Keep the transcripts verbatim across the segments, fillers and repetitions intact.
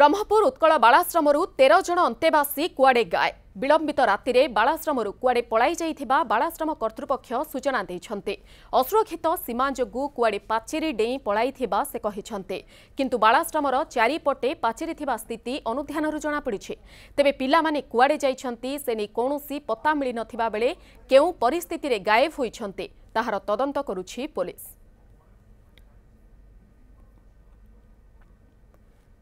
ब्रह्मपुर उत्कल बालाश्रमरु तेरह जन अंतेवासी कुआडे गाय विलंबित रातिरे बालाश्रमरु कुआडे पळाई जाइथिबा बालाश्रम कर्तृपक्ष सूचना दैछन्ते। असुरक्षित सीमा जोगु कुआडे पाचेरी डेई पळाईथिबा से कहिछन्ते, किंतु बालाश्रमर चारिपटे पाचेरी थिबा स्थिति अनुध्यानरु जणा पडिछे। तेबे पिलामाने कुआडे जाइछन्ती सेनी कोनोसी पत्ता मिलि नथिबा बेले केउ परिस्थितिरे गायब होइछन्ते ताहार तदंत करुछि पुलिस।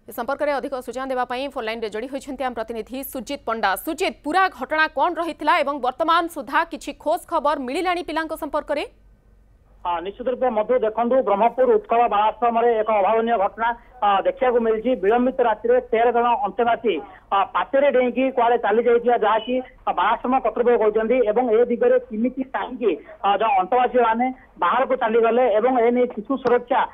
इस संपर्क में अधिक सूचना देवाई फोन लाइन जोड़ी होती आम प्रतिनिधि सुजीत पंडा। सुजीत, पूरा घटना कौन रही था एवं वर्तमान सुधा किसी खोज खबर मिलला पिला संपर्क में? हाँ, निश्चित रूप मधु देखु ब्रह्मपुर उत्कल बालाश्रम एक अभावन घटना देखा मिली। विलंबित राति में तेरह जन अंतवासी पाचेरी डेईकी कड़े चली जाइए जहाँकि बालाश्रम कर्तृपक्ष कहते हैं। ए दिगरे किमिति कहीं जो अंतवासी मैंने बाहर को चलीगले एने शिशु सुरक्षा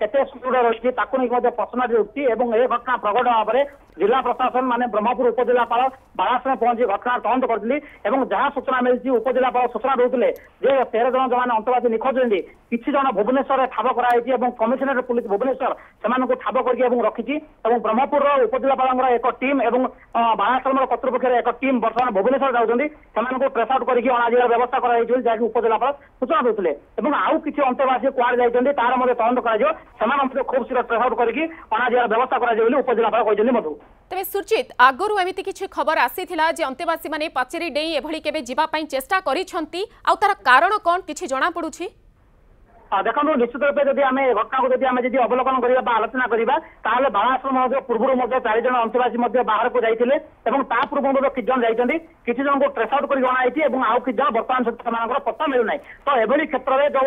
केते सुदृढ़ रही प्रश्न उठी। ए घटना प्रकट भाव में जिला प्रशासन माने ब्रह्मपुर उपजिलापाल बालाश्रम पहुंची घटना तदंत करते जहां सूचना मिली। उपजिलापाल सूचना देते तेरह जन जो अंतवासी निखोज होती किसी जन भुवनेश्वर ठाब कराई। कमिशनर पुलिस भुवनेश्वर से ठाब कर रखी। ब्रह्मपुर उपजिलापाल एक टीम और बालाश्रम कर्तृपक्ष एक टीम बर्तमान भुवनेश्वर जाऊँगी प्रेस आउट करना व्यवस्था कराई। उपजिलापाल सूचना देते आउ किसी अंतवासी कड़े जाते तार मध्य तदंत कर खूब शीघ्र ट्रेस आउट कर व्यवस्था करजिलापाल मधु। तेज सुचित, आगुरी एमती किसी खबर आसी जे अंतवासी मैंने पाचेरी डेई एभली केबे जिबा पई चेष्टा करिसंती आ तार कारण कौन किसी जना पडुछि? देखो निश्चित रूप से घटना को जब अवलोकन करवा आलोचना करवा बालाश्रम पूर्व चार जन अंतवासी बाहर को जाते पूर्व किसी जन जाती किसी जन को ट्रेस आउट करई जन बर्तमान से पत्ता मिलूना। तो एभली क्षेत्र में जो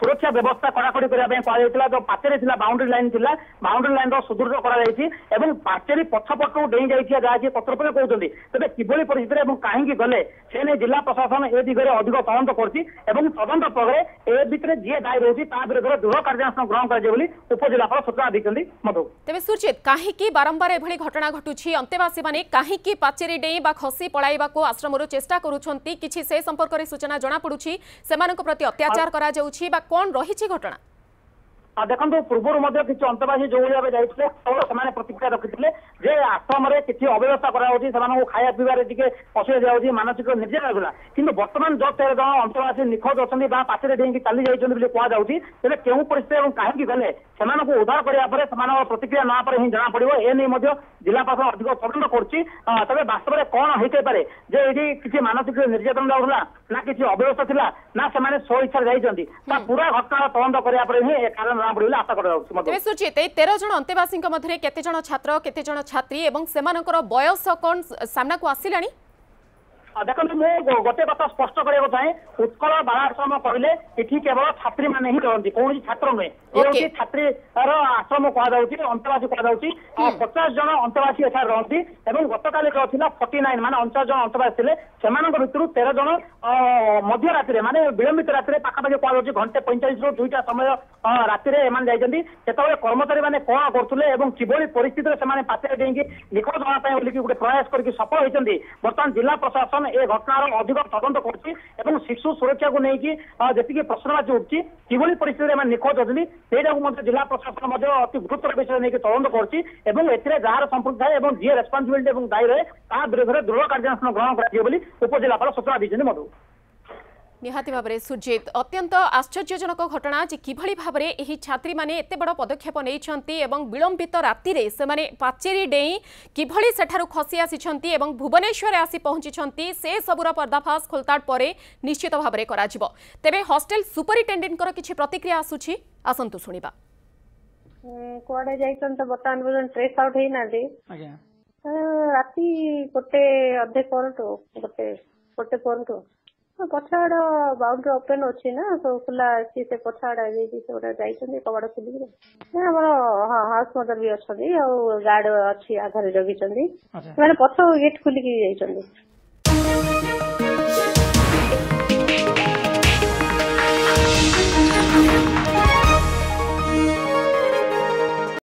सुरक्षा व्यवस्था कड़ाकड़ी कह जो पाचेरी थी बाउंड्री लाइन थी बाउंड्री लाइन सुदृढ़ कर पाचेरी पछपट को डेई जाइए जहाँकि कर्तृपक्ष कहते हैं। तेज किभली परिस्थिति में कहीं गले से नहीं जिला प्रशासन ए दिगरे अधिक तदंत कर तदंत पर भितर जी दायी दृढ़ कार्यानुष्ठान ग्रहण करें उपजिलापाल सूचना देते मधु। तेज सुचित, कहीं बारंबार एभली घटना घटुची अंतेवासी मैंने कहीं पाचेरी डेई खसी पलाइबा को आश्रम चेष्टा करुछंती किछि से संपर्क में सूचना जना पडुछि सेमानक प्रति अत्याचार करा जाउछि बा कोन रहिछि घटना? देखो पूर्व किसी अंतवासी जो भाव जाते से प्रतिक्रिया रखी जे आश्रम किसी अव्यवस्था करा खाया पीबार असुविधा हो मानसिक निर्यात होगा। कि बर्तमान जो तेरह जन अंतवासी निखोज अच्छा पाचेरी डेई चली जाइए कहते क्यों परिस्थिति और कहीं गले से उद्धार करने प्रतिक्रिया ना पर ही जना पड़ो। ए नहीं जिला प्रशासन अधिक तदंत कर तेज वास्तव में कौन होते पारे जे ये किसी मानसिक निर्यातन होगा ना किसी अव्यवस्था था ना से स्व इच्छा जाती पूरा घटना तदंत करने कारण सुचित। तेरह जन अंतवासी केते जन छात्र केते जन छात्री एवं सेमानकर बयस कोन सामना को आसिलानी? देखो मुझे गोटे कथा स्पष्ट करने चाहे उत्कल बालाश्रम कहले ये केवल छात्री मैंने ही रही कौन छात्र नुहे ये छात्री आश्रम कहु अंतवासी कहु पचास जन अंतवासी एठार रही गतकाली फोर्टी नाइन मान अचाश जन अंतवासी थे तेरह जन मध्य राति मानते विलंबित राति पाखापाखि कहु घंटे पैंचाश रु दुईटा समय राति जाते कर्मचारी मैंने कौन करते किभली परिस्थिति से पाचेरी डेई निखोज होने बोलिकी गोटे प्रयास करके सफल होती। बर्तमान जिला प्रशासन ए घटनार अधिक तदंत कर शिशु सुरक्षा को लेकिन जी प्रश्नवाची उठी किभली परिस्थिति में निखोज होती से जिला प्रशासन अति गुरुतर विषय लेकिन तदंत कर जार संपुक्त थाए जी रेस्पन्सबिलिटी दायी रहे ता विरोध दृढ़ कार्यानुष्ठान ग्रहण उपजिलापाल सूचना देते मधु। निहाती भाव में सुजीत, अत्यंत आश्चर्यजनक घटना जे किभली भाव में यह छात्री माने एते बड़ पदक्षेप नैछंती एवं विलंबित राति रे से माने पाचेरी डेई किभली सेठारु खसी आसीछंती एवं भुवनेश्वर आसी पहुंचीछंती से सबुरा पर्दाफाश खोलताड़ परे निश्चित भाव में कराजिबो। तेबे हॉस्टेल सुपरिटेंडेंट कर किछि प्रतिक्रिया आसुछि आसंतु सुनिबा। कोडे जाइसन त बतान बजन ट्रेस आउट हे नादे आज्ञा राति कोटे अधे परंतु कोटे कोटे परंतु पछाड़ बाउंड्री ओपन अच्छी ना तो खुला अच्छी से पछाड़ जाइए कबाड़ खोल हाँ हाउस मदर भी अच्छा गार्ड अच्छी आधार जगी मैंने पछ गेट खोलिक।